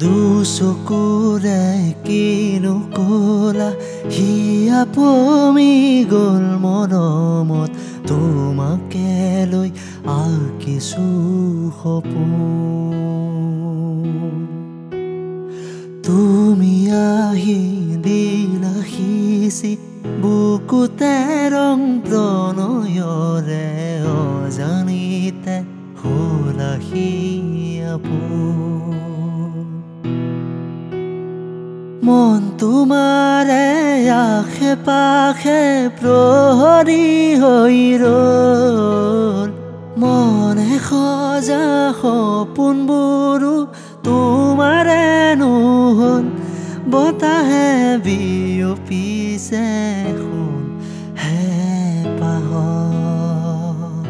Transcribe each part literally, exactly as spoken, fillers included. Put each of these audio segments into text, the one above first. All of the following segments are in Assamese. দুচকুৰে কিনো কলা হিয়া পমি গল মৰমত তোমাকে লৈ আঁকিছো সপোন তুমি আহি দিলা সিঁচি বুকুতে ৰং প্ৰণয়ৰে অজানিতে হলা হিয়া পমি मन तुम्हारे आखे पाखे प्रहरी होई रोल मने खजा सपनबोरो तुम्हारे नोहल बताहे बियपिसे खोल हे पाहल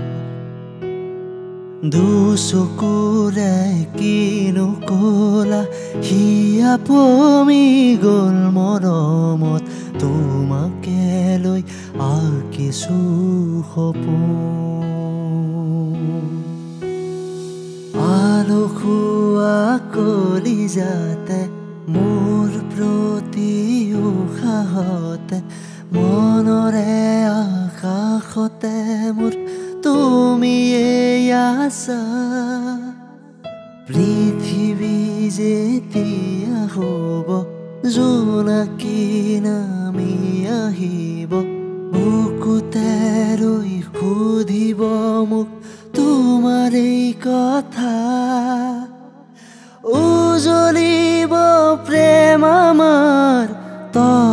दुचकुৰে কিনো কলা হিয়া পমি গল মৰমত তোমাকে লৈ আঁকিছো সপোন আলসুৱা কলিজাতে মোৰ প্ৰতি উশাহতে মনৰে আকাশতে মোৰ তুমিয়ে আছা पृथ्वी जेतिया होब जोनाकी नामी आहिब बुकुते रई खुधिब मुख तुम्हारे कथा उजलिब प्रेम आमार।